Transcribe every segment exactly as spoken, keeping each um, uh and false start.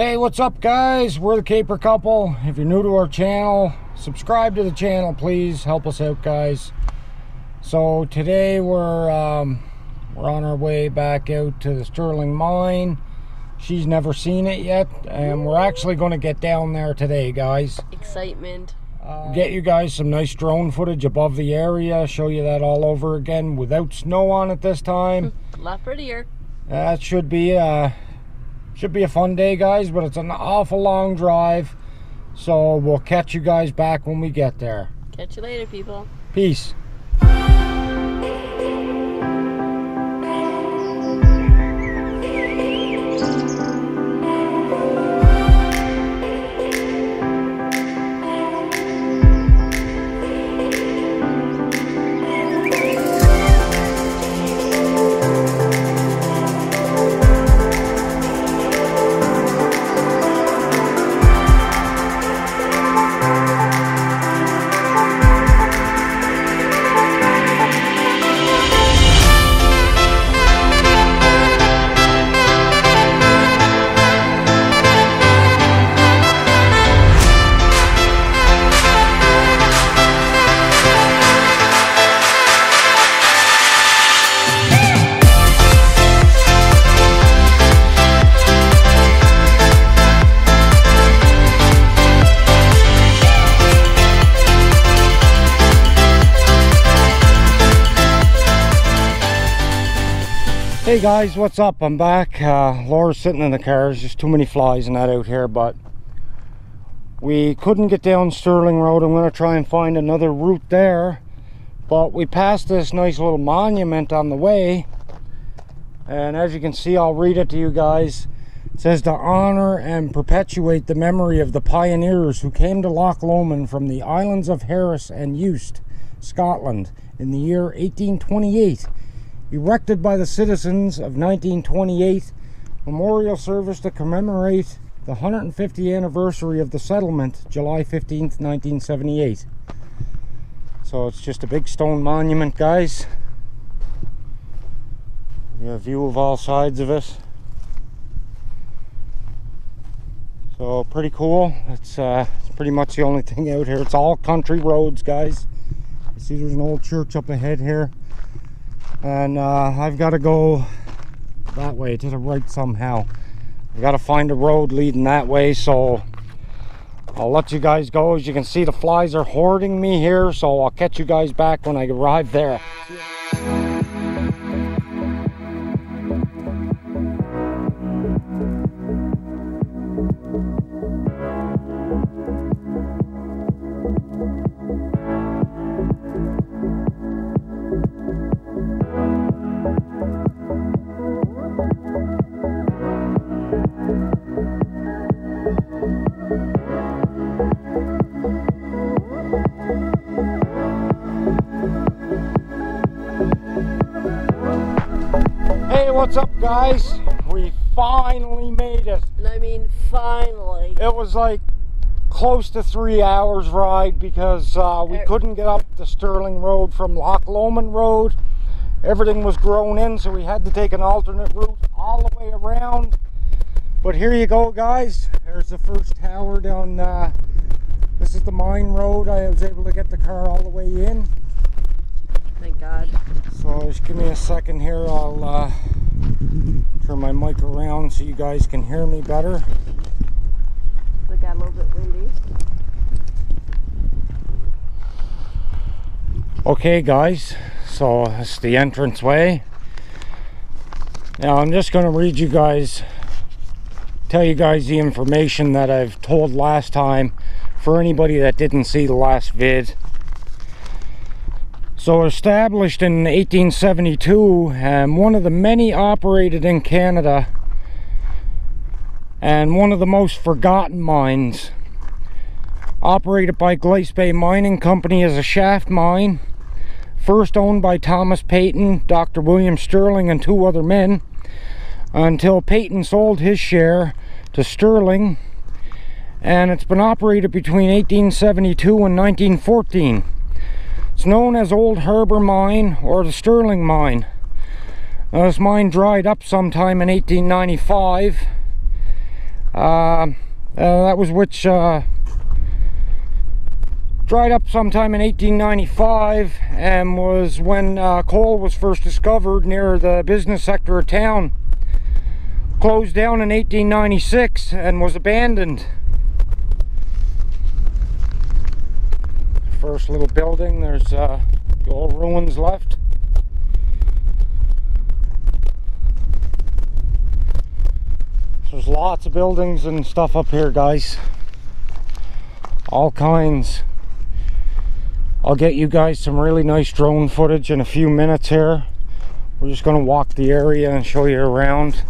Hey, what's up guys? We're the Caper Couple. If you're new to our channel, subscribe to the channel, please. Help us out, guys. So today we're um, we're on our way back out to the Sterling Mine. She's never seen it yet, and we're actually going to get down there today, guys. Excitement. Uh, get you guys some nice drone footage above the area, show you that all over again without snow on it this time. A lot prettier. That should be uh should be a fun day, guys, but it's an awful long drive, so we'll catch you guys back when we get there. Catch you later, people. Peace. Hey guys, what's up? I'm back. Uh, Laura's sitting in the car. There's just too many flies and that out here, but we couldn't get down Sterling Road. I'm going to try and find another route there, but we passed this nice little monument on the way, and as you can see, I'll read it to you guys. It says, to honor and perpetuate the memory of the pioneers who came to Loch Lomond from the islands of Harris and Uist, Scotland, in the year eighteen twenty-eight. Erected by the citizens of nineteen twenty-eight, memorial service to commemorate the one hundred fiftieth anniversary of the settlement, July fifteenth, nineteen seventy-eight. So it's just a big stone monument, guys. We have a view of all sides of it. So pretty cool. It's, uh, it's pretty much the only thing out here. It's all country roads, guys. You see there's an old church up ahead here. And uh, I've got to go that way to the right somehow. I've got to find a road leading that way, so I'll let you guys go. As you can see, the flies are hoarding me here, so I'll catch you guys back when I arrive there. What's up, guys? We finally made it. And I mean finally. It was like close to three hours ride because uh, we couldn't get up the Sterling Road from Loch Lomond Road. Everything was grown in, so we had to take an alternate route all the way around. But here you go, guys. There's the first tower down. Uh, this is the mine road. I was able to get the car all the way in. Thank God. So just give me a second here. I'll uh, turn my mic around so you guys can hear me better. It got a little bit windy. Okay, guys. So it's the entrance way. Now I'm just going to read you guys, tell you guys the information that I've told last time for anybody that didn't see the last vid. So established in eighteen seventy-two, and one of the many operated in Canada, and one of the most forgotten mines. Operated by Glace Bay Mining Company as a shaft mine, first owned by Thomas Payton, Doctor William Stirling, and two other men, until Payton sold his share to Stirling, and it's been operated between eighteen seventy-two and nineteen fourteen. It's known as Old Harbour Mine or the Sterling Mine. Now, this mine dried up sometime in eighteen ninety-five, Um, and that was which uh, dried up sometime in eighteen ninety-five, and was when uh, coal was first discovered near the business sector of town. Closed down in eighteen ninety-six and was abandoned. First little building, there's uh, the old ruins left. There's lots of buildings and stuff up here, guys. All kinds. I'll get you guys some really nice drone footage in a few minutes here. We're just going to walk the area and show you around.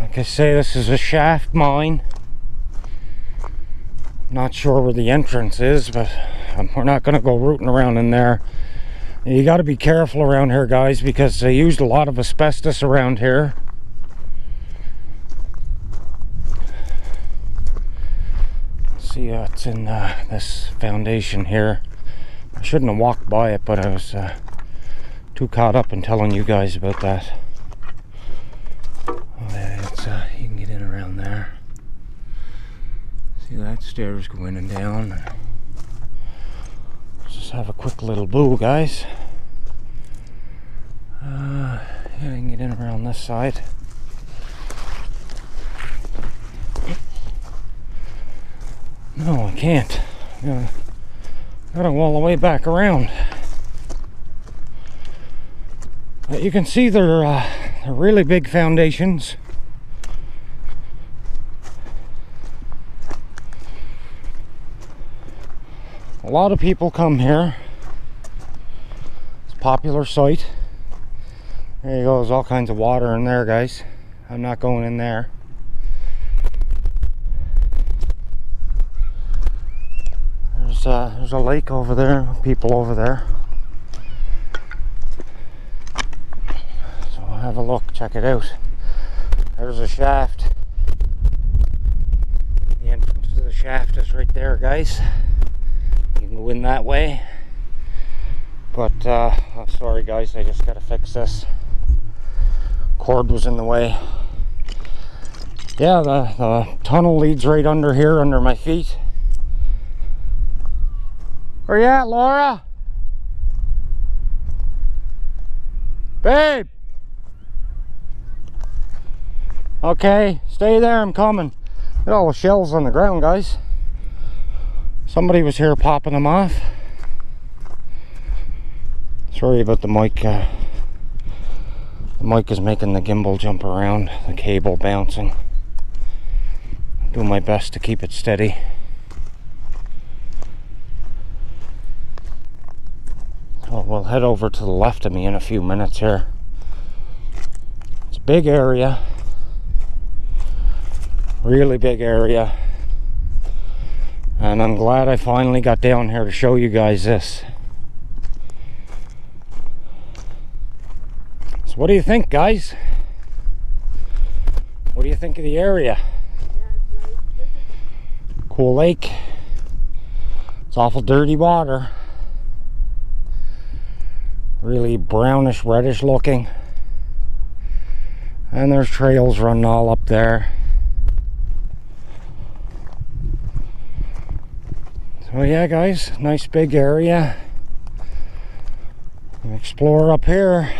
Like I say, this is a shaft mine. Not sure where the entrance is, but we're not going to go rooting around in there. You got to be careful around here, guys, because they used a lot of asbestos around here. See what's in uh, this foundation here. I shouldn't have walked by it, but I was uh, too caught up in telling you guys about that. Oh, yeah, it's, uh, you can get in around there. See that stairs going in and down. Just have a quick little boo, guys. Uh, yeah, I can get in around this side. No, I can't. Uh, gotta go all the way back around. But you can see they're, uh, they're really big foundations. A lot of people come here. It's a popular site. There you go, there's all kinds of water in there, guys. I'm not going in there. There's a, there's a lake over there, people over there. So have a look, check it out. There's a shaft. The entrance to the shaft is right there, guys. Go in that way, but uh, I'm sorry, guys, I just gotta fix this. Cord was in the way. Yeah, the, the tunnel leads right under here, under my feet. Where you at, Laura? Babe! Okay, stay there, I'm coming. Look at all the shells on the ground, guys. Somebody was here popping them off. Sorry about the mic. Uh, the mic is making the gimbal jump around, the cable bouncing. I do my best to keep it steady. So we'll head over to the left of me in a few minutes here. It's a big area. Really big area. And I'm glad I finally got down here to show you guys this. So what do you think, guys? What do you think of the area? Yeah, it's nice. Cool lake. It's awful dirty water. Really brownish, reddish looking. And there's trails running all up there. So yeah, guys, nice big area. Explore up here.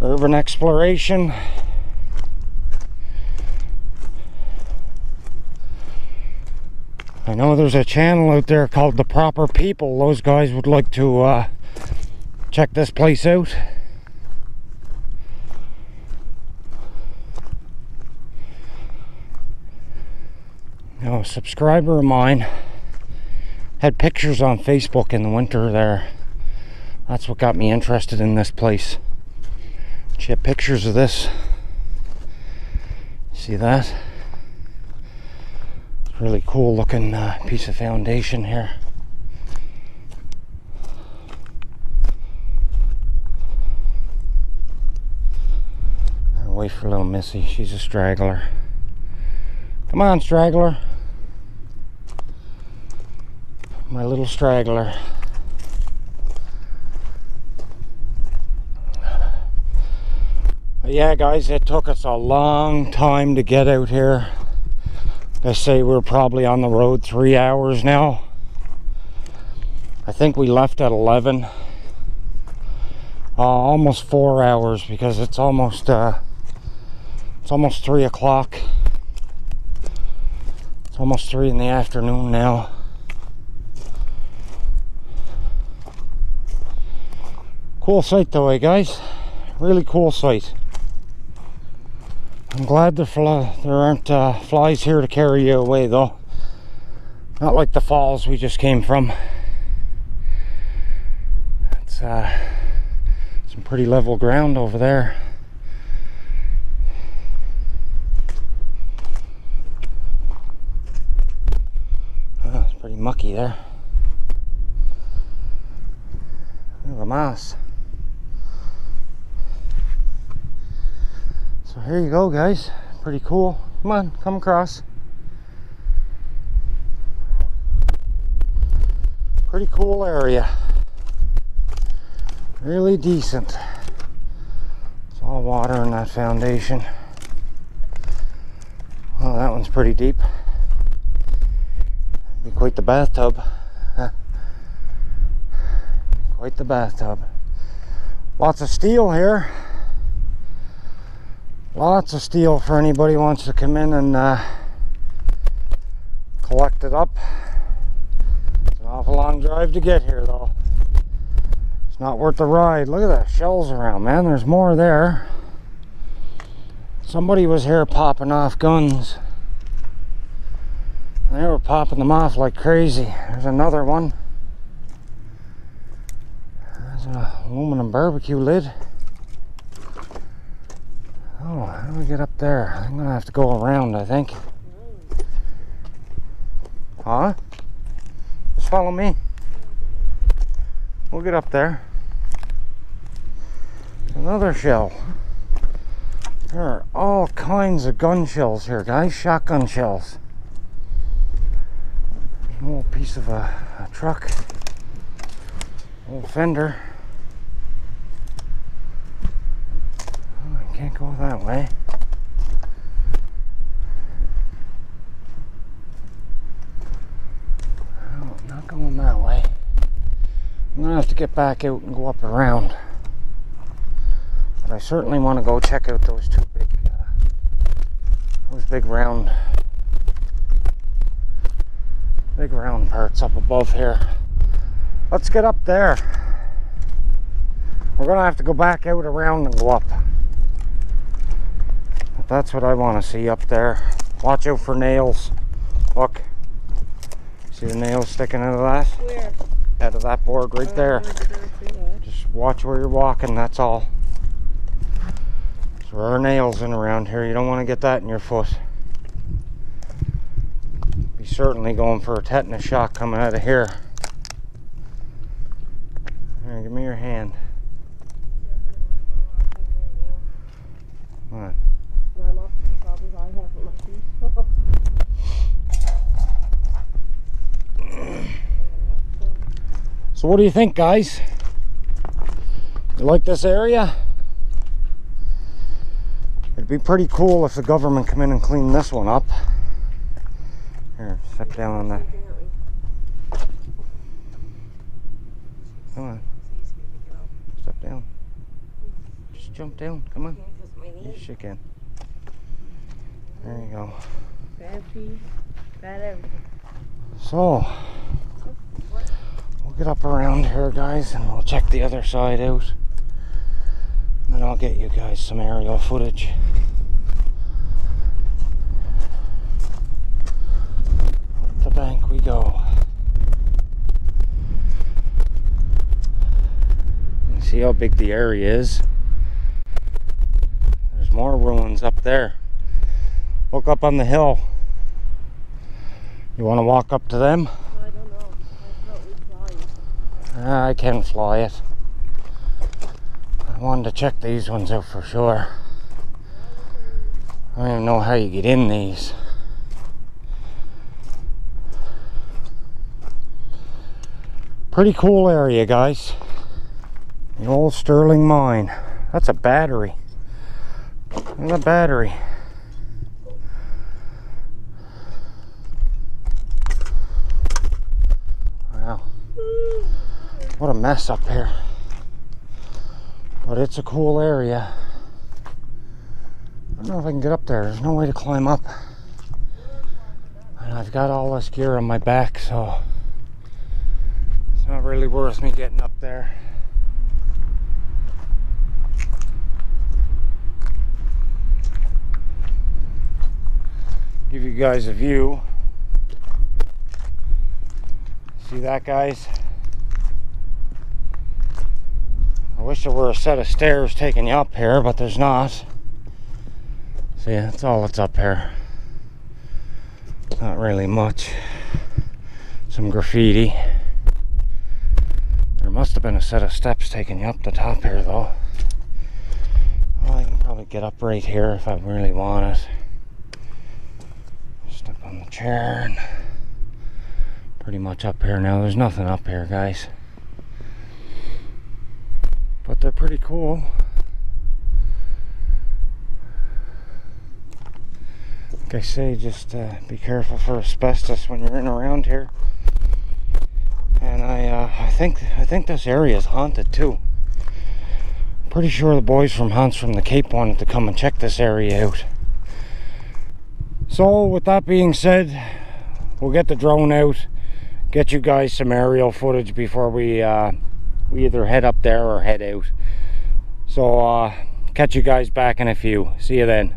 Urban exploration. I know there's a channel out there called The Proper People. Those guys would like to uh, check this place out. A subscriber of mine had pictures on Facebook in the winter there. That's what got me interested in this place. She had pictures of this. See that? It's a really cool looking uh, piece of foundation here. I'll wait for little Missy. She's a straggler. Come on, straggler. My little straggler. I yeah guys, it took us a long time to get out here. They say we're probably on the road three hours now. I think we left at eleven. Uh, almost four hours because it's almost uh, it's almost three o'clock. It's almost three in the afternoon now. Cool site though, eh guys? Really cool site. I'm glad there, fly, there aren't uh, flies here to carry you away though. Not like the falls we just came from. It's uh, some pretty level ground over there. Oh, it's pretty mucky there. Look at the moss. So here you go guys, pretty cool. Come on, come across. Pretty cool area. Really decent. It's all water in that foundation. Well, that one's pretty deep. Be quite the bathtub. Quite the bathtub. Lots of steel here. Lots of steel for anybody who wants to come in and uh, collect it up. It's an awful long drive to get here though. It's not worth the ride. Look at the shells around, man. There's more there. Somebody was here popping off guns. They were popping them off like crazy. There's another one. There's an aluminum barbecue lid. Oh, how do we get up there? I'm gonna have to go around, I think. Huh? Just follow me. We'll get up there. Another shell. There are all kinds of gun shells here, guys. Shotgun shells. There's an old piece of a, a truck. Old fender. Can't go that way. Oh, not going that way. I'm gonna have to get back out and go up around. But I certainly want to go check out those two big, uh, those big round, big round parts up above here. Let's get up there. We're gonna have to go back out around and go up. That's what I want to see up there. Watch out for nails. Look. See the nails sticking out of that? Where? Out of that board right there. Just watch where you're walking, that's all. So there are nails in around here. You don't want to get that in your foot. Be certainly going for a tetanus shot coming out of here. Here, give me your hand. Come on. So what do you think, guys? You like this area? It'd be pretty cool if the government come in and clean this one up. Here, step down on that. Come on. Step down. Just jump down. Come on. Yes, you can. There you go. Bad peas, bad everything. So, we'll get up around here, guys, and we'll check the other side out. And then I'll get you guys some aerial footage. Up the bank we go. You see how big the area is? There's more ruins up there. Look up on the hill. You want to walk up to them? I don't know. I thought we'd fly it. Uh, I can fly it. I wanted to check these ones out for sure. I don't even know how you get in these. Pretty cool area, guys. The old Sterling Mine. That's a battery. and the battery. Wow, what a mess up here, but it's a cool area. I don't know if I can get up there. There's no way to climb up. And I've got all this gear on my back, so it's not really worth me getting up there. Give you guys a view. See that, guys? I wish there were a set of stairs taking you up here, but there's not. See, that's all that's up here. Not really much. Some graffiti. There must have been a set of steps taking you up the top here, though. Well, I can probably get up right here if I really want it. Step on the chair and pretty much up here now. There's nothing up here, guys. But they're pretty cool. Like I say, just uh, be careful for asbestos when you're in around here. And I, uh, I think, I think this area is haunted too. Pretty sure the boys from Haunts from the Cape wanted to come and check this area out. So, with that being said, we'll get the drone out, get you guys some aerial footage before we uh, we either head up there or head out. So, uh, catch you guys back in a few. See you then.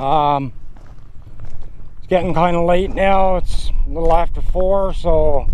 Um, it's getting kind of late now. It's a little after four, so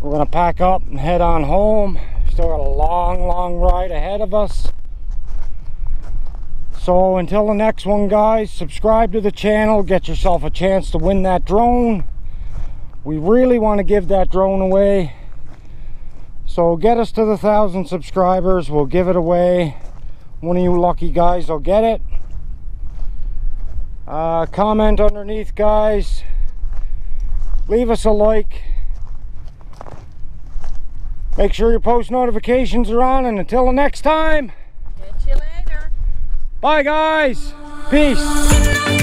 we're gonna pack up and head on home. Still got a long long ride ahead of us. So until the next one, guys, subscribe to the channel, get yourself a chance to win that drone. We really want to give that drone away, so get us to the thousand subscribers. We'll give it away. One of you lucky guys will get it. Uh, comment underneath, guys, leave us a like, make sure your post notifications are on, and until the next time, catch you later. Bye, guys. Peace.